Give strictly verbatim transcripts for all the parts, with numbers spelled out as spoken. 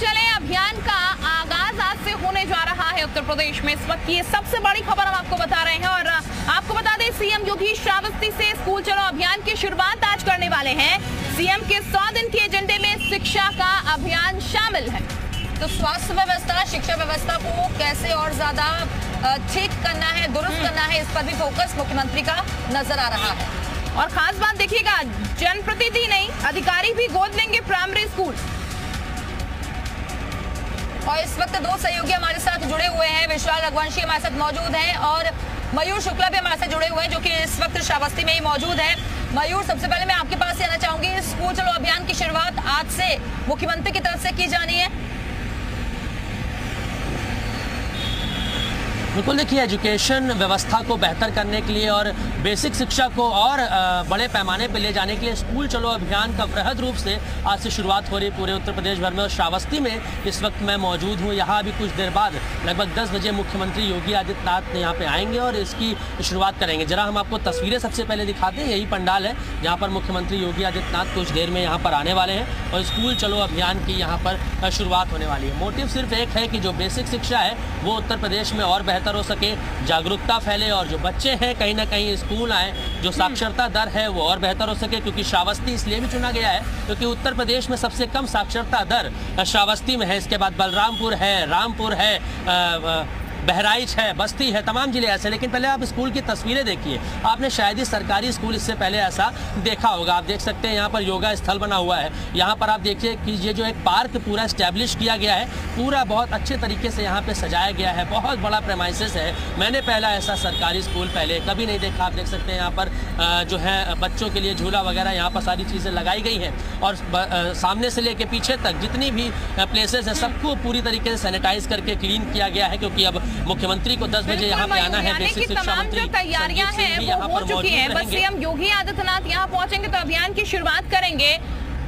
चले अभियान का आगाज आज से होने जा रहा है उत्तर प्रदेश में। इस वक्त ये सबसे बड़ी खबर हम आपको बता रहे हैं और आपको बता दें सीएम योगी श्रावस्ती से स्कूल चलो अभियान की शुरुआत आज करने वाले हैं। सीएम के सौ दिन के एजेंडे में शिक्षा का अभियान शामिल है। तो स्वास्थ्य व्यवस्था, शिक्षा व्यवस्था को कैसे और ज्यादा ठीक करना है, दुरुस्त करना है, इस पर भी फोकस मुख्यमंत्री का नजर आ रहा है। और खास बात देखिएगा, जनप्रतिनिधि नहीं अधिकारी भी गोद लेंगे प्राइमरी स्कूल। और इस वक्त दो सहयोगी हमारे साथ जुड़े हुए हैं, विशाल अग्रवाल हमारे साथ मौजूद हैं और मयूर शुक्ला भी हमारे साथ जुड़े हुए हैं जो कि इस वक्त श्रावस्ती में ही मौजूद है। मयूर, सबसे पहले मैं आपके पास आना चाहूंगी, स्कूल चलो अभियान की शुरुआत आज से मुख्यमंत्री की तरफ से की जानी है। बिल्कुल, देखिए एजुकेशन व्यवस्था को बेहतर करने के लिए और बेसिक शिक्षा को और बड़े पैमाने पर ले जाने के लिए स्कूल चलो अभियान का वृहद रूप से आज से शुरुआत हो रही है पूरे उत्तर प्रदेश भर में। और श्रावस्ती में इस वक्त मैं मौजूद हूँ। यहाँ अभी कुछ देर बाद लगभग दस बजे मुख्यमंत्री योगी आदित्यनाथ यहाँ पे आएंगे और इसकी शुरुआत करेंगे। जरा हम आपको तस्वीरें सबसे पहले दिखाते हैं। यही पंडाल है जहाँ पर मुख्यमंत्री योगी आदित्यनाथ कुछ देर में यहाँ पर आने वाले हैं और स्कूल चलो अभियान की यहाँ पर शुरुआत होने वाली है। मोटिव सिर्फ एक है कि जो बेसिक शिक्षा है वो उत्तर प्रदेश में और बेहतर हो सके, जागरूकता फैले और जो बच्चे हैं कहीं ना कहीं स्कूल आए, जो साक्षरता दर है वो और बेहतर हो सके। क्योंकि श्रावस्ती इसलिए भी चुना गया है क्योंकि उत्तर प्रदेश में सबसे कम साक्षरता दर श्रावस्ती में है। इसके बाद बलरामपुर है, रामपुर है, आ, बहराइच है, बस्ती है, तमाम जिले ऐसे। लेकिन पहले आप स्कूल की तस्वीरें देखिए। आपने शायद ही सरकारी स्कूल इससे पहले ऐसा देखा होगा। आप देख सकते हैं यहाँ पर योगा स्थल बना हुआ है। यहाँ पर आप देखिए कि ये जो एक पार्क पूरा इस्टेब्लिश किया गया है, पूरा बहुत अच्छे तरीके से यहाँ पे सजाया गया है। बहुत बड़ा प्रेमाइसेस है। मैंने पहला ऐसा सरकारी स्कूल पहले कभी नहीं देखा। आप देख सकते हैं यहाँ पर जो है बच्चों के लिए झूला वगैरह यहाँ पर सारी चीज़ें लगाई गई हैं और सामने से लेके पीछे तक जितनी भी प्लेसेस हैं सबको पूरी तरीके से सैनिटाइज करके क्लीन किया गया है क्योंकि अब मुख्यमंत्री को दस बजे यहाँ पे आना है। बेसिक शिक्षा मंत्री तैयारियां हैं वो हो चुकी हैं। बस सीएम योगी आदित्यनाथ यहाँ पहुंचेंगे तो अभियान की शुरुआत करेंगे।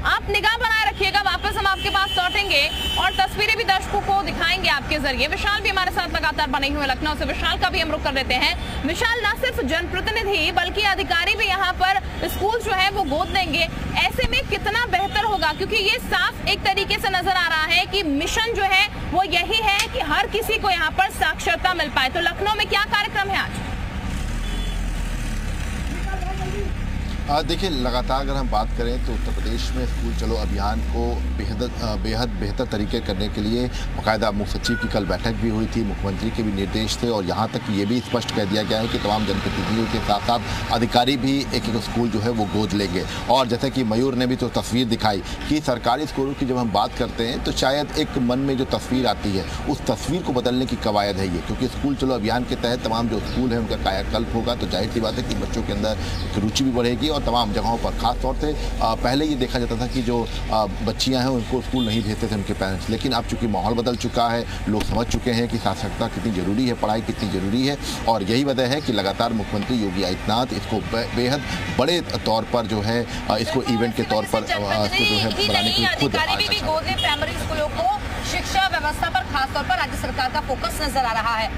आप निगाह बनाए रखिएगा, वापस हम आपके पास लौटेंगे और तस्वीरें भी दर्शकों को दिखाएंगे आपके जरिए। विशाल भी हमारे साथ लगातार बने हुए लखनऊ से। विशाल का भी हम रुख कर देते हैं। विशाल, न सिर्फ जनप्रतिनिधि बल्कि अधिकारी भी यहाँ पर स्कूल जो है वो गोद लेंगे, ऐसे में कितना बेहतर होगा? क्योंकि ये साफ एक तरीके से नजर आ रहा है कि मिशन जो है वो यही है कि हर किसी को यहाँ पर साक्षरता मिल पाए। तो लखनऊ में क्या कार्यक्रम है आज? आज देखिए, लगातार अगर हम बात करें तो उत्तर प्रदेश में स्कूल चलो अभियान को बेहद बेहद बेहतर तरीके करने के लिए बाकायदा मुख्य सचिव की कल बैठक भी हुई थी, मुख्यमंत्री के भी निर्देश थे और यहाँ तक ये भी स्पष्ट कह दिया गया है कि तमाम जनप्रतिनिधियों के साथ साथ अधिकारी भी एक एक स्कूल जो है वो गोद लेंगे। और जैसे कि मयूर ने भी तो तस्वीर दिखाई कि सरकारी स्कूलों की जब हम बात करते हैं तो शायद एक मन में जो तस्वीर आती है उस तस्वीर को बदलने की कवायद है ये, क्योंकि स्कूल चलो अभियान के तहत तमाम जो स्कूल हैं उनका कायाकल्प होगा। तो जाहिर सी बात है कि बच्चों के अंदर रुचि भी बढ़ेगी। तमाम जगहों पर खास तौर से पहले ये देखा जाता था कि जो बच्चियां हैं उनको स्कूल नहीं भेजते थे उनके पेरेंट्स, लेकिन अब चूंकि माहौल बदल चुका है, लोग समझ चुके हैं कि साक्षरता कितनी ज़रूरी है, पढ़ाई कितनी ज़रूरी है। और यही वजह है कि लगातार मुख्यमंत्री योगी आदित्यनाथ इसको बेहद बड़े तौर पर जो है इसको इवेंट के तौर पर इसको जो है बनाने की खुद प्राइमरी स्कूलों को शिक्षा व्यवस्था पर खासतौर पर राज्य सरकार का फोकस नजर आ रहा है।